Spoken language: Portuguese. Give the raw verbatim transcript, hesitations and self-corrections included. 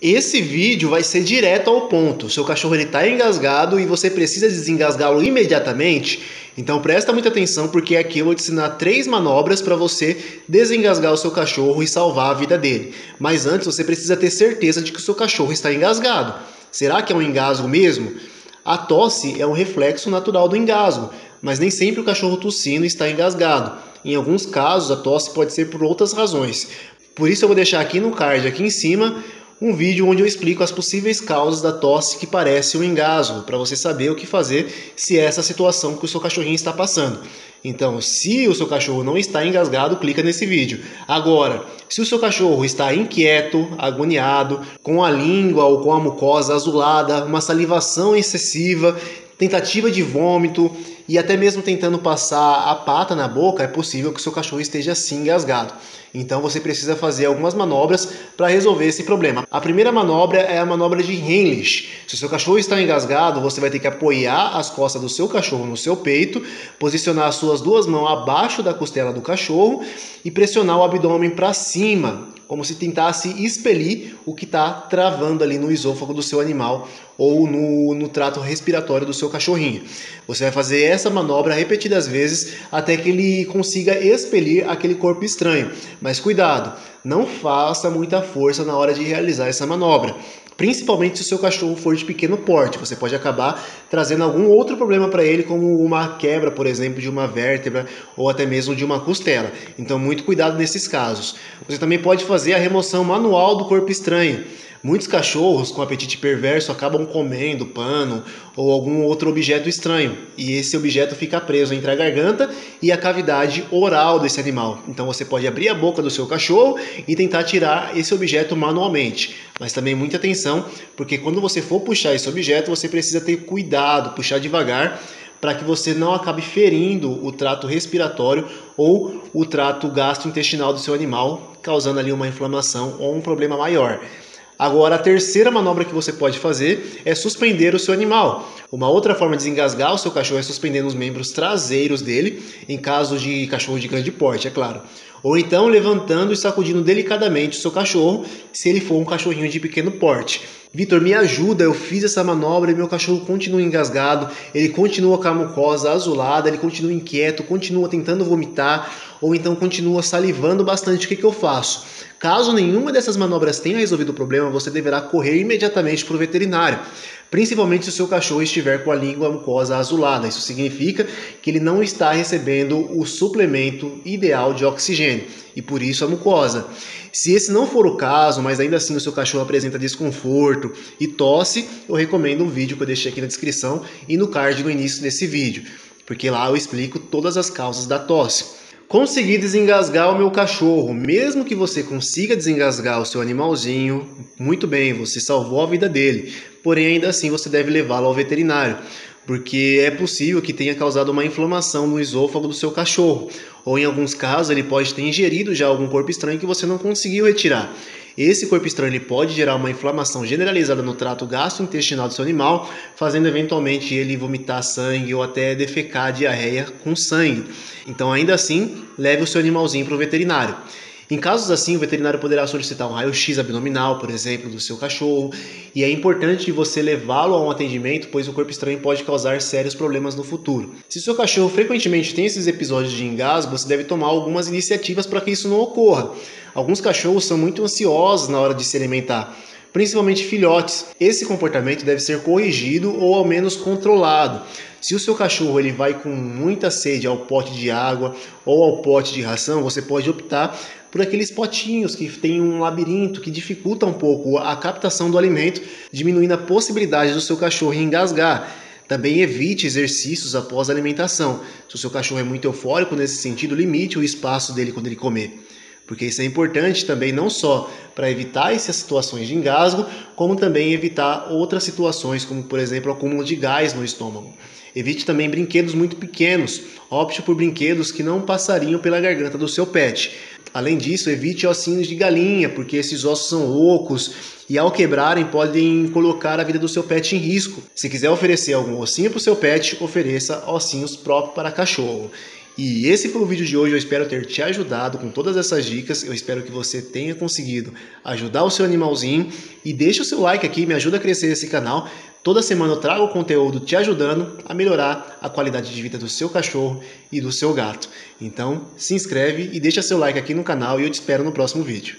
Esse vídeo vai ser direto ao ponto. Seu cachorro está engasgado e você precisa desengasgá-lo imediatamente. Então presta muita atenção, porque aqui eu vou te ensinar três manobras para você desengasgar o seu cachorro e salvar a vida dele. Mas antes você precisa ter certeza de que o seu cachorro está engasgado. Será que é um engasgo mesmo? A tosse é um reflexo natural do engasgo, mas nem sempre o cachorro tossindo está engasgado. Em alguns casos a tosse pode ser por outras razões. Por isso eu vou deixar aqui no card, aqui em cima, um vídeo onde eu explico as possíveis causas da tosse que parece um engasgo, para você saber o que fazer se é essa situação que o seu cachorrinho está passando. Então, se o seu cachorro não está engasgado, clica nesse vídeo. Agora, se o seu cachorro está inquieto, agoniado, com a língua ou com a mucosa azulada, uma salivação excessiva, tentativa de vômito e até mesmo tentando passar a pata na boca, é possível que o seu cachorro esteja sim engasgado. Então você precisa fazer algumas manobras para resolver esse problema. A primeira manobra é a manobra de Heimlich. Se o seu cachorro está engasgado, você vai ter que apoiar as costas do seu cachorro no seu peito, posicionar as suas duas mãos abaixo da costela do cachorro e pressionar o abdômen para cima, como se tentasse expelir o que está travando ali no esôfago do seu animal ou no, no trato respiratório do seu cachorrinho. Você vai fazer essa manobra repetidas vezes até que ele consiga expelir aquele corpo estranho. Mas cuidado, não faça muita força na hora de realizar essa manobra, principalmente se o seu cachorro for de pequeno porte. Você pode acabar trazendo algum outro problema para ele, como uma quebra, por exemplo, de uma vértebra ou até mesmo de uma costela. Então, muito cuidado nesses casos. Você também pode fazer a remoção manual do corpo estranho. Muitos cachorros com apetite perverso acabam comendo pano ou algum outro objeto estranho, e esse objeto fica preso entre a garganta e a cavidade oral desse animal. Então você pode abrir a boca do seu cachorro e tentar tirar esse objeto manualmente. Mas também muita atenção, porque quando você for puxar esse objeto, você precisa ter cuidado, puxar devagar, para que você não acabe ferindo o trato respiratório ou o trato gastrointestinal do seu animal, causando ali uma inflamação ou um problema maior. Agora, a terceira manobra que você pode fazer é suspender o seu animal. Uma outra forma de desengasgar o seu cachorro é suspendendo os membros traseiros dele, em caso de cachorro de grande porte, é claro. Ou então levantando e sacudindo delicadamente o seu cachorro, se ele for um cachorrinho de pequeno porte. Vitor, me ajuda, eu fiz essa manobra e meu cachorro continua engasgado, ele continua com a mucosa azulada, ele continua inquieto, continua tentando vomitar, ou então continua salivando bastante. O que que eu faço? Caso nenhuma dessas manobras tenha resolvido o problema, você deverá correr imediatamente para o veterinário, principalmente se o seu cachorro estiver com a língua mucosa azulada. Isso significa que ele não está recebendo o suplemento ideal de oxigênio e por isso a mucosa. Se esse não for o caso, mas ainda assim o seu cachorro apresenta desconforto e tosse, eu recomendo um vídeo que eu deixei aqui na descrição e no card no início desse vídeo, porque lá eu explico todas as causas da tosse. Consegui desengasgar o meu cachorro. Mesmo que você consiga desengasgar o seu animalzinho, muito bem, você salvou a vida dele. Porém, ainda assim, você deve levá-lo ao veterinário, porque é possível que tenha causado uma inflamação no esôfago do seu cachorro. Ou em alguns casos, ele pode ter ingerido já algum corpo estranho que você não conseguiu retirar. Esse corpo estranho ele pode gerar uma inflamação generalizada no trato gastrointestinal do seu animal, fazendo eventualmente ele vomitar sangue ou até defecar diarreia com sangue. Então, ainda assim, leve o seu animalzinho para o veterinário. Em casos assim, o veterinário poderá solicitar um raio-x abdominal, por exemplo, do seu cachorro, e é importante você levá-lo a um atendimento, pois o corpo estranho pode causar sérios problemas no futuro. Se o seu cachorro frequentemente tem esses episódios de engasgo, você deve tomar algumas iniciativas para que isso não ocorra. Alguns cachorros são muito ansiosos na hora de se alimentar, principalmente filhotes. Esse comportamento deve ser corrigido ou ao menos controlado. Se o seu cachorro ele vai com muita sede ao pote de água ou ao pote de ração, você pode optar por aqueles potinhos que tem um labirinto que dificulta um pouco a captação do alimento, diminuindo a possibilidade do seu cachorro engasgar. Também evite exercícios após a alimentação. Se o seu cachorro é muito eufórico nesse sentido, limite o espaço dele quando ele comer, porque isso é importante também não só para evitar essas situações de engasgo, como também evitar outras situações, como por exemplo o acúmulo de gás no estômago. Evite também brinquedos muito pequenos, opte por brinquedos que não passariam pela garganta do seu pet. Além disso, evite ossinhos de galinha, porque esses ossos são ocos e ao quebrarem podem colocar a vida do seu pet em risco. Se quiser oferecer algum ossinho para o seu pet, ofereça ossinhos próprios para cachorro. E esse foi o vídeo de hoje, eu espero ter te ajudado com todas essas dicas, eu espero que você tenha conseguido ajudar o seu animalzinho e deixa o seu like aqui, me ajuda a crescer esse canal. Toda semana eu trago conteúdo te ajudando a melhorar a qualidade de vida do seu cachorro e do seu gato. Então se inscreve e deixa seu like aqui no canal e eu te espero no próximo vídeo.